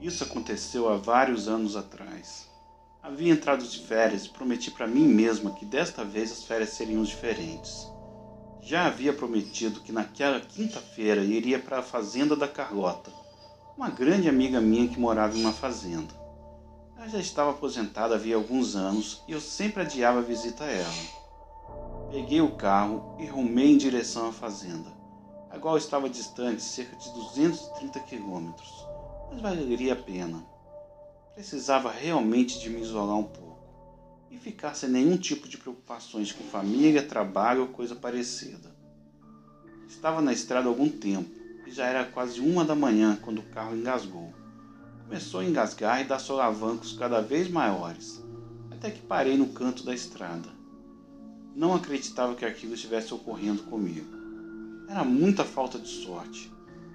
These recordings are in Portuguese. Isso aconteceu há vários anos atrás. Havia entrado de férias e prometi para mim mesma que desta vez as férias seriam diferentes. Já havia prometido que naquela quinta-feira iria para a fazenda da Carlota, uma grande amiga minha que morava em uma fazenda. Ela já estava aposentada havia alguns anos e eu sempre adiava a visita a ela. Peguei o carro e rumei em direção à fazenda, a qual estava distante cerca de 230 quilômetros, mas valeria a pena. Precisava realmente de me isolar um pouco e ficar sem nenhum tipo de preocupações com família, trabalho ou coisa parecida. Estava na estrada há algum tempo e já era quase 1 da manhã quando o carro engasgou. Começou a engasgar e dar solavancos cada vez maiores, até que parei no canto da estrada. Não acreditava que aquilo estivesse ocorrendo comigo. Era muita falta de sorte,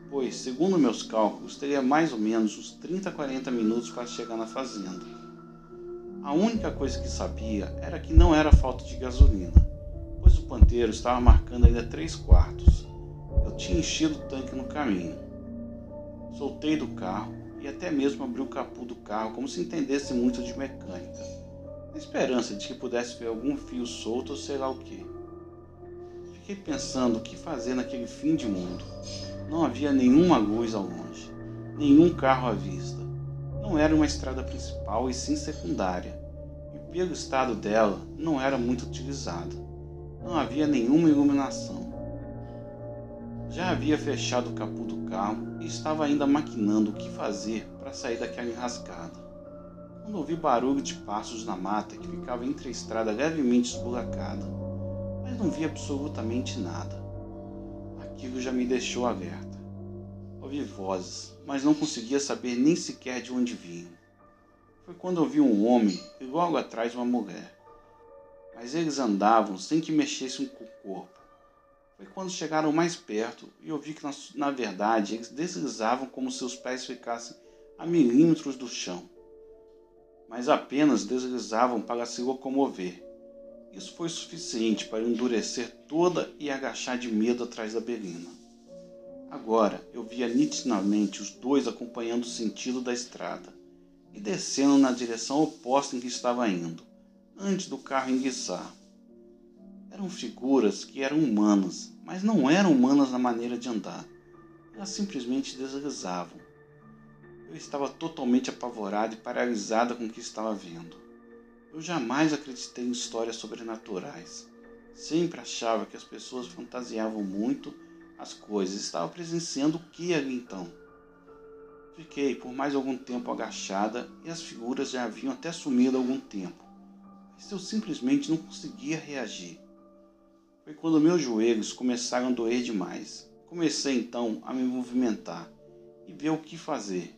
pois, segundo meus cálculos, teria mais ou menos uns 30 a 40 minutos para chegar na fazenda. A única coisa que sabia era que não era falta de gasolina, pois o panteiro estava marcando ainda 3/4. Eu tinha enchido o tanque no caminho. Soltei do carro e até mesmo abri o capô do carro como se entendesse muito de mecânica, na esperança de que pudesse ver algum fio solto ou sei lá o quê. Fiquei pensando o que fazer naquele fim de mundo. Não havia nenhuma luz ao longe, nenhum carro à vista. Não era uma estrada principal e sim secundária, e pelo estado dela não era muito utilizada. Não havia nenhuma iluminação. Já havia fechado o capô do carro e estava ainda maquinando o que fazer para sair daquela enrascada, quando ouvi barulho de passos na mata que ficava entre a estrada levemente esburacada, mas não vi absolutamente nada. Aquilo já me deixou alerta. Ouvi vozes, mas não conseguia saber nem sequer de onde vinham. Foi quando ouvi um homem e logo atrás uma mulher, mas eles andavam sem que mexessem com o corpo. Foi quando chegaram mais perto e ouvi que na verdade eles deslizavam como se os pés ficassem a milímetros do chão, mas apenas deslizavam para se locomover. Isso foi suficiente para endurecer toda e agachar de medo atrás da Belina. Agora eu via nitidamente os dois acompanhando o sentido da estrada e descendo na direção oposta em que estava indo, antes do carro enguiçar. Eram figuras que eram humanas, mas não eram humanas na maneira de andar. Elas simplesmente deslizavam. Eu estava totalmente apavorada e paralisada com o que estava vendo. Eu jamais acreditei em histórias sobrenaturais. Sempre achava que as pessoas fantasiavam muito as coisas. Estava presenciando o que ali então? Fiquei por mais algum tempo agachada e as figuras já haviam até sumido há algum tempo, mas eu simplesmente não conseguia reagir. Foi quando meus joelhos começaram a doer demais. Comecei então a me movimentar e ver o que fazer.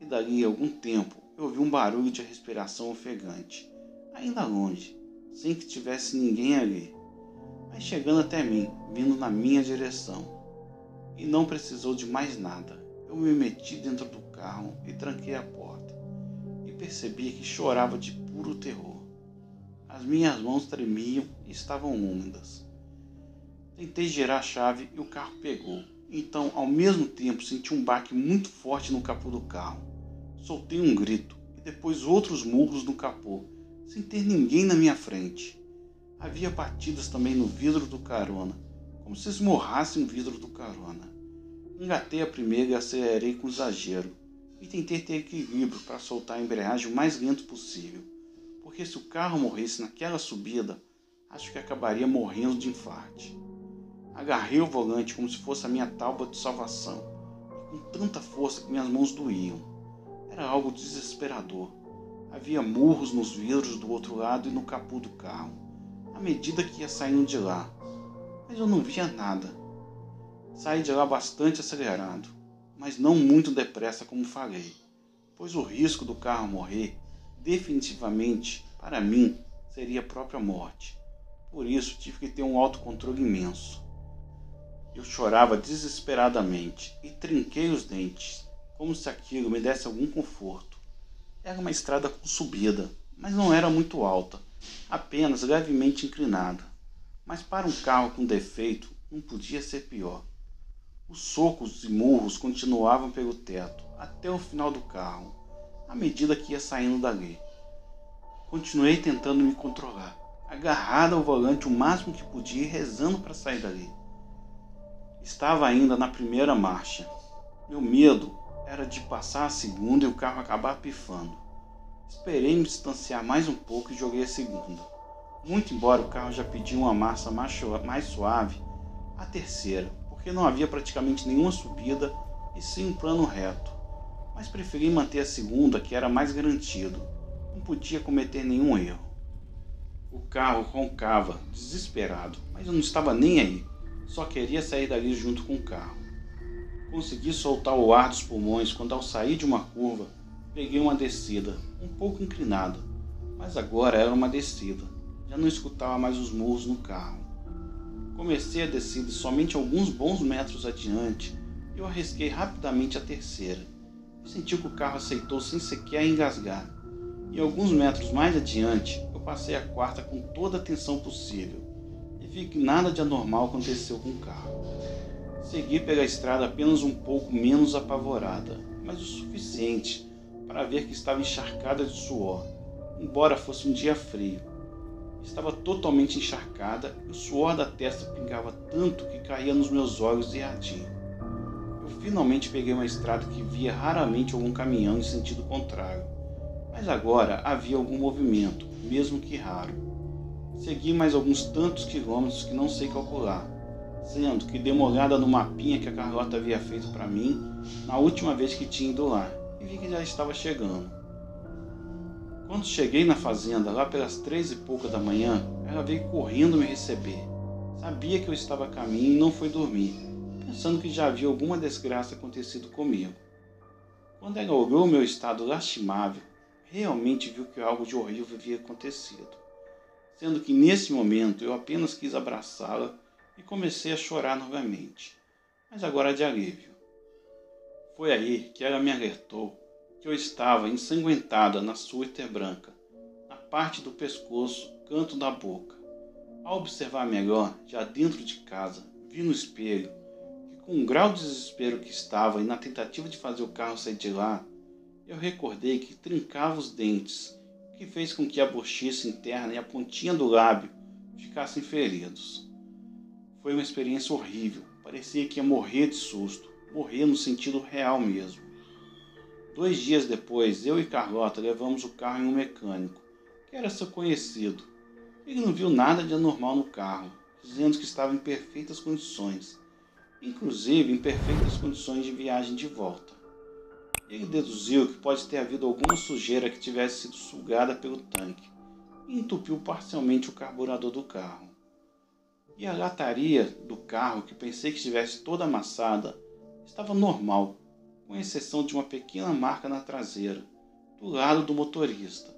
E dali a algum tempo eu ouvi um barulho de respiração ofegante, ainda longe, sem que tivesse ninguém ali, mas chegando até mim, vindo na minha direção. E não precisou de mais nada. Eu me meti dentro do carro e tranquei a porta, e percebi que chorava de puro terror. As minhas mãos tremiam e estavam úmidas. Tentei girar a chave e o carro pegou. Então, ao mesmo tempo, senti um baque muito forte no capô do carro. Soltei um grito e depois outros murros no capô, sem ter ninguém na minha frente. Havia batidas também no vidro do carona, como se esmorrasse um vidro do carona. Engatei a primeira e acelerei com exagero, e tentei ter equilíbrio para soltar a embreagem o mais lento possível, porque se o carro morresse naquela subida, acho que acabaria morrendo de infarto. Agarrei o volante como se fosse a minha tábua de salvação, com tanta força que minhas mãos doíam. Era algo desesperador. Havia murros nos vidros do outro lado e no capô do carro, à medida que ia saindo de lá, mas eu não via nada. Saí de lá bastante acelerado, mas não muito depressa como falei, pois o risco do carro morrer, definitivamente, para mim, seria a própria morte. Por isso tive que ter um autocontrole imenso. Eu chorava desesperadamente e trinquei os dentes, como se aquilo me desse algum conforto. Era uma estrada com subida, mas não era muito alta, apenas levemente inclinada. Mas para um carro com defeito, não podia ser pior. Os socos e murros continuavam pelo teto, até o final do carro, à medida que ia saindo dali. Continuei tentando me controlar, agarrado ao volante o máximo que podia, rezando para sair dali. Estava ainda na primeira marcha. Meu medo era de passar a segunda e o carro acabar pifando. Esperei me distanciar mais um pouco e joguei a segunda. Muito embora o carro já pedia uma marcha mais suave, a terceira, porque não havia praticamente nenhuma subida e sim um plano reto. Mas preferi manter a segunda, que era mais garantido. Não podia cometer nenhum erro. O carro roncava, desesperado, mas eu não estava nem aí. Só queria sair dali junto com o carro. Consegui soltar o ar dos pulmões quando, ao sair de uma curva, peguei uma descida, um pouco inclinada, mas agora era uma descida. Já não escutava mais os murros no carro. Comecei a descida e somente alguns bons metros adiante, eu arrisquei rapidamente a terceira. Eu senti que o carro aceitou sem sequer engasgar. E alguns metros mais adiante, eu passei a quarta com toda a tensão possível e vi que nada de anormal aconteceu com o carro. Segui pela estrada apenas um pouco menos apavorada, mas o suficiente para ver que estava encharcada de suor, embora fosse um dia frio. Estava totalmente encharcada e o suor da testa pingava tanto que caía nos meus olhos e ardia. Eu finalmente peguei uma estrada que via raramente algum caminhão em sentido contrário, mas agora havia algum movimento, mesmo que raro. Segui mais alguns tantos quilômetros que não sei calcular, sendo que dei uma olhada no mapinha que a Carlota havia feito para mim na última vez que tinha ido lá, e vi que já estava chegando. Quando cheguei na fazenda, lá pelas 3 e pouca da manhã, ela veio correndo me receber. Sabia que eu estava a caminho e não foi dormir, pensando que já havia alguma desgraça acontecido comigo. Quando ela olhou o meu estado lastimável, realmente viu que algo de horrível havia acontecido. Sendo que nesse momento eu apenas quis abraçá-la e comecei a chorar novamente, mas agora de alívio. Foi aí que ela me alertou que eu estava ensanguentada na suéter branca, na parte do pescoço, canto da boca. Ao observar melhor, já dentro de casa, vi no espelho que, com o grau de desespero que estava e na tentativa de fazer o carro sair de lá, eu recordei que trincava os dentes, o que fez com que a bochecha interna e a pontinha do lábio ficassem feridos. Foi uma experiência horrível, parecia que ia morrer de susto, morrer no sentido real mesmo. 2 dias depois, eu e Carlota levamos o carro em um mecânico, que era seu conhecido. Ele não viu nada de anormal no carro, dizendo que estava em perfeitas condições, inclusive em perfeitas condições de viagem de volta. Ele deduziu que pode ter havido alguma sujeira que tivesse sido sugada pelo tanque e entupiu parcialmente o carburador do carro. E a lataria do carro, que pensei que estivesse toda amassada, estava normal, com exceção de uma pequena marca na traseira, do lado do motorista,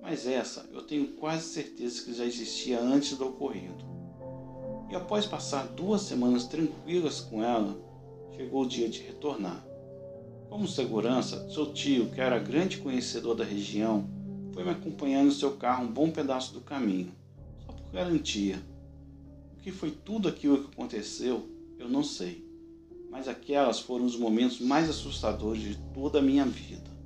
mas essa eu tenho quase certeza que já existia antes do ocorrido. E após passar 2 semanas tranquilas com ela, chegou o dia de retornar. Como segurança, seu tio, que era grande conhecedor da região, foi me acompanhando no seu carro um bom pedaço do caminho, só por garantia. O que foi tudo aquilo que aconteceu, eu não sei. Mas aquelas foram os momentos mais assustadores de toda a minha vida.